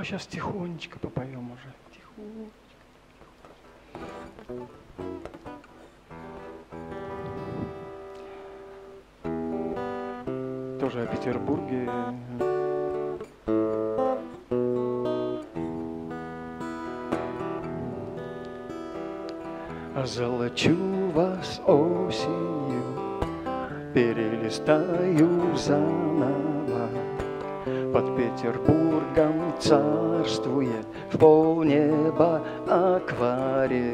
А сейчас тихонечко попоем уже. Тихонечко. Тоже о Петербурге. Золочу вас осенью, перелистаю заново. Под Петербургом царствует в полнеба акварель.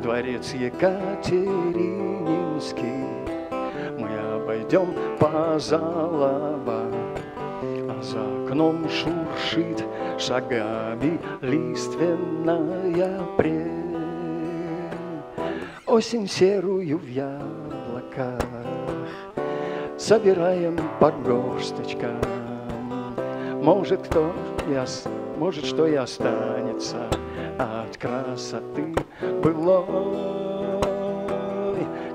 Дворец Екатерининский мы обойдем позалово, а за окном шуршит шагами лиственная прель. Осень серую в яблоках собираем по горсточкам. Может, что и останется от красоты былой.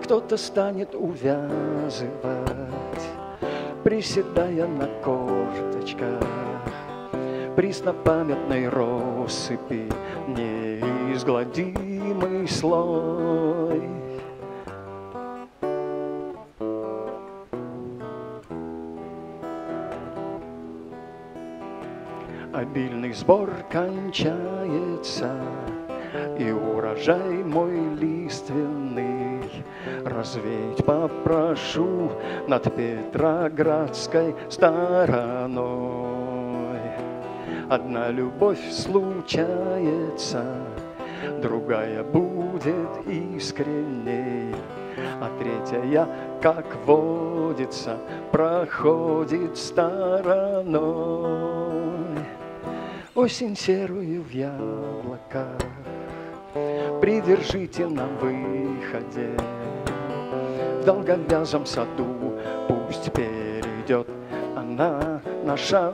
Кто-то станет увязывать, приседая на корточках, преснопамятной россыпи неизгладимый слой. Обильный сбор кончается, и урожай мой лиственный развеять попрошу над Петроградской стороной. Одна любовь случается, другая будет искренней, а третья, как водится, проходит стороной. Осень серую в яблоках придержите на выходе, в долговязом саду пусть перейдет она на шаг.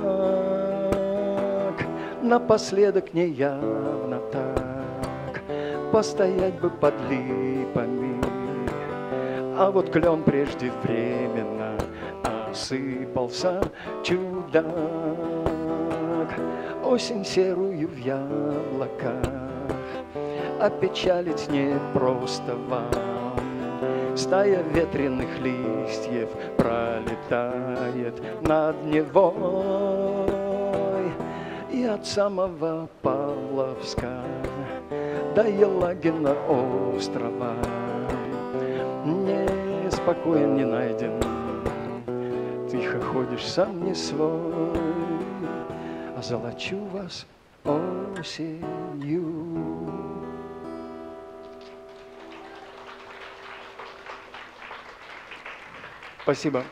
Напоследок неявно так постоять бы под липами, а вот клен преждевременно осыпался чудак. Осень серую в яблоках опечалить непросто вам. Стая ветреных листьев пролетает над Невой. И от самого Павловска до Елагина острова неспокоен, не найден. Тихо ходишь, сам не свой. А золочу вас осенью. Спасибо.